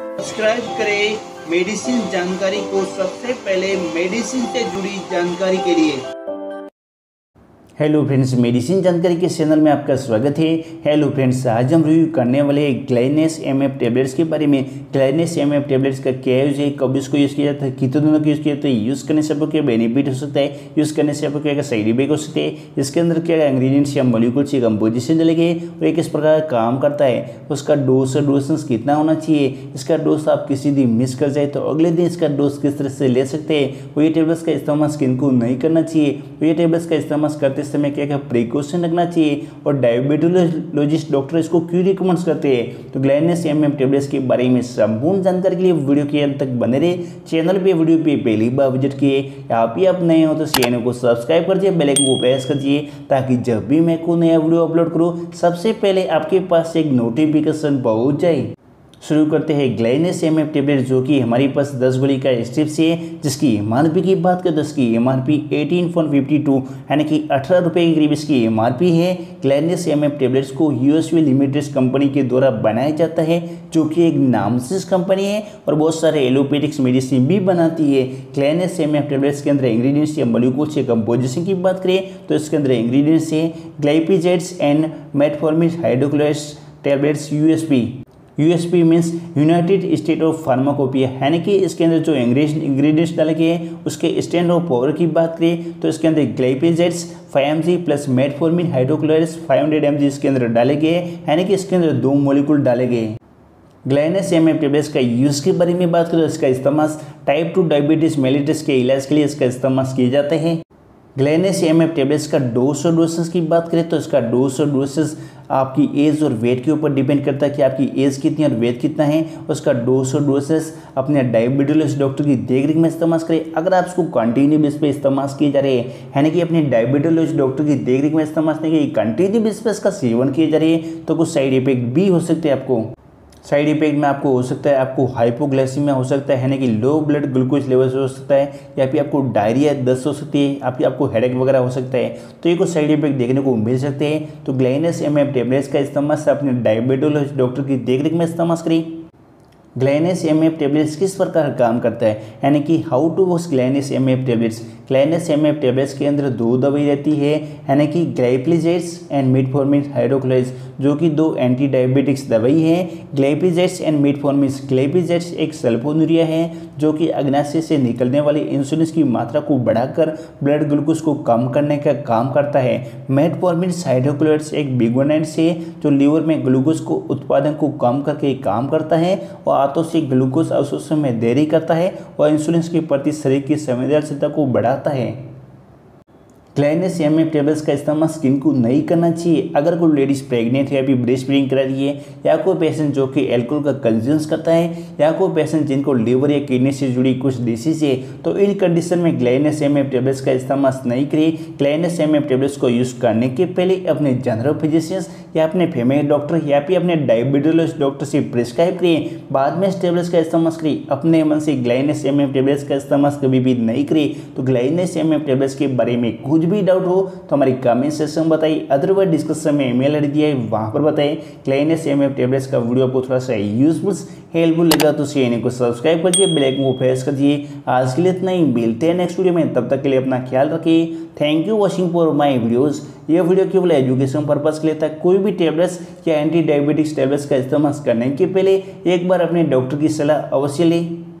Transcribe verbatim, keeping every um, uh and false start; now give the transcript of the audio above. Subscribe करें medicine जानकारी को सबसे पहले मेडिसिन से जुड़ी जानकारी के लिए। हेलो फ्रेंड्स, मेडिसिन जानकारी के चैनल में आपका स्वागत है। हेलो फ्रेंड्स, आज हम रिव्यू करने वाले हैं ग्लाइनेस एमएफ टेबलेट्स के बारे में। ग्लाइनेस एमएफ टेबलेट्स का क्या यूज़ है, कब इसको यूज़ किया जाता है, कितने दिनों का यूज़ किया जाता है, यूज़ करने से आपको क्या बेनिफिट हो सकता है, यूज़ करने से आपको क्या साइड इफेक्ट हो सकते हैं, इसके अंदर क्या इंग्रीडियंट्स या मॉलिक्यूल्स या कंपोजिशन डलेंगे और एक किस प्रकार काम करता है, उसका डोज और डोसेंस कितना होना चाहिए, इसका डोज आप किसी दिन मिस कर जाए तो अगले दिन इसका डोज किस तरह से ले सकते हैं, और ये टेबलेट्स का इस्तेमाल स्किन को नहीं करना चाहिए, और ये टेबलेट्स का इस्तेमाल करते समय क्या क्या प्रिकॉशन रखना चाहिए और डायबिटोलॉजिस्ट डॉक्टर इसको क्यों रिकमेंड करते हैं। तो ग्लाइनेस एमएम टेबलेट्स के बारे में संपूर्ण जानकारी के लिए वीडियो के अंत तक बने रहे। चैनल पे वीडियो पे पहली बार विजिट किए आप ही आप नए हो तो चैनल को सब्सक्राइब कर दिए, बेल आइकन को प्रेस कर दिए ताकि जब भी मैं कोई नया वीडियो अपलोड करूँ सबसे पहले आपके पास एक नोटिफिकेशन पहुँच जाए। शुरू करते हैं ग्लाइनेस एमएफ टेबलेट, जो कि हमारे पास दस गोली का स्ट्रिप्स है, जिसकी एमआरपी की बात करें तो इसकी एमआरपी अठारह पॉइंट बावन यानी कि अठारह रुपये के करीब इसकी एमआरपी है। ग्लाइनेस एमएफ टेबलेट्स को यूएसपी लिमिटेड कंपनी के द्वारा बनाया जाता है, जो कि एक नामचीज कंपनी है और बहुत सारे एलोपैथिक्स मेडिसिन भी बनाती है। ग्लाइनेस एमएफ टेबलेट्स के अंदर इंग्रीडियंट्स या मॉलिक्यूल्स या कंपोजिशन की बात करें तो इसके अंदर इंग्रीडियंट्स है glipizides and metformin hydrochlorides tablets USP. USP means United state of pharmacopoeia, यानी कि इसके अंदर जो इंग्रेज इंग्रीडियंट्स डाले गए हैं उसके स्टैंड ऑफ पावर की बात करें तो इसके अंदर glipizides five M G plus metformin hydrochlorides five hundred M G इसके अंदर डाले गए हैं, यानी कि इसके अंदर दो मॉलिक्यूल डाले गए हैं। ग्लाइनेस एमएफ टेबलेट्स का यूज़ के बारे में बात करें, इसका इस्तेमाल टाइप टू डायबिटीज़ मेलिटस के इलाज के लिए इसका इस्तेमाल किया जाता है। ग्लाइनेस एमएफ टेबलेट्स का डोज और डोसेस की बात करें तो इसका डोज और डोसेस आपकी एज और वेट के ऊपर डिपेंड करता है कि आपकी एज कितनी और वेट कितना है। उसका डोज और डोसेस अपने डायबिटोलॉजिस्ट डॉक्टर की देखरेख में इस्तेमाल करें। अगर आप इसको कंटिन्यू बेस पे इस्तेमाल किए जा रहे हैं, यानी कि अपने डायबिटोलॉजिस्ट डॉक्टर की देखरेख में इस्तेमाल नहीं किए, कंटिन्यू बेस पे इसका सेवन किए जा रहे हैं तो कुछ साइड इफेक्ट भी हो सकते हैं। आपको साइड इफेक्ट में आपको हो सकता है आपको हाइपोग्लाइसीमिया हो सकता है, यानी कि लो ब्लड ग्लूकोज लेवल हो सकता है, या फिर आपको डायरिया दस्त हो सकती है, आपकी आपको हेडेक वगैरह हो सकता है, तो ये कुछ साइड इफेक्ट देखने को मिल सकते हैं। तो ग्लाइनेस एमएफ टेबलेट्स का इस्तेमाल से अपने डायबिटोलॉजिस्ट डॉक्टर की देखरेख में इस्तेमाल करें। ग्लाइनेस एमएफ टेबलेट्स किस प्रकार काम करता है, यानी कि how to wash Glynase MF tablets. Glynase MF tablets के अंदर दो दवाई रहती है, यानी कि ग्लाइपिजाइड्स एंड मेटफॉर्मिन हाइड्रोक्लोराइड्स, जो कि दो एंटी डायबिटिक्स दवाई है। ग्लाइपिजाइड्स एंड मेटफॉर्मिन, ग्लाइपिजाइड्स एक सल्फोन्यूरिया है जो कि अग्नाशय से निकलने वाली इंसुलिन की मात्रा को बढ़ाकर ब्लड ग्लूकोज को कम करने का काम करता है। मेटफॉर्मिन हाइड्रोक्लोराइड्स एक बिगुआनाइड्स है जो लीवर में ग्लूकोज को उत्पादन को कम करके काम करता है और आंतों से ग्लूकोज अवशोषण में देरी करता है और इंसुलिन के प्रति शरीर की संवेदनशीलता को बढ़ाता है। ग्लाइनेस एमएफ टेबलेट्स का इस्तेमाल स्किन को नहीं करना चाहिए। अगर कोई लेडीज़ प्रेग्नेंट है या फिर ब्रेस्ट फीडिंग कर रही है, या कोई पेशेंट जो कि एल्कोहल का कंज्यूम्स करता है, या कोई पेशेंट जिनको लीवर या किडनी से जुड़ी कुछ डिसीज है, तो इन कंडीशन में ग्लाइनेस एमएफ टेबलेट्स का इस्तेमाल नहीं करिए। ग्लाइनेस एमएफ टेबलेट्स को यूज़ करने के पहले अपने जनरल फिजिशियंस या अपने फैमिली डॉक्टर या फिर अपने डायबिटोलॉजिस्ट डॉक्टर से प्रिस्क्राइब करिए, बाद में इस टेबलेट्स का इस्तेमाल करिए। अपने मन से ग्लाइनेस एमएफ टेबलेट्स का इस्तेमाल कभी भी नहीं करिए। तो ग्लाइनेस एमएफ टेबलेट्स के बारे में कुछ भी डाउट हो तो हमारी कमेंट सेक्शन में बताइए, अदरवाइज डिस्कशन में ईमेल आईडी दिया है वहाँ पर बताइए। ग्लाइनेस एमएफ टेबलेट्स का वीडियो आपको थोड़ा सा यूजफुल हेल्पफुल लगा तो चैनल को सब्सक्राइब कर दिए, बेल आइकन को प्रेस कर दिए। आज के लिए इतना ही, मिलते हैं नेक्स्ट वीडियो में, तब तक के लिए अपना ख्याल रखिए। Thank you watching for my videos. यह वीडियो केवल एजुकेशन पर्पज़ के लिए था। कोई भी टेबलेट्स या एंटी डायबिटिक्स टेबलेट्स का इस्तेमाल करने के पहले एक बार अपने डॉक्टर की सलाह अवश्य लें।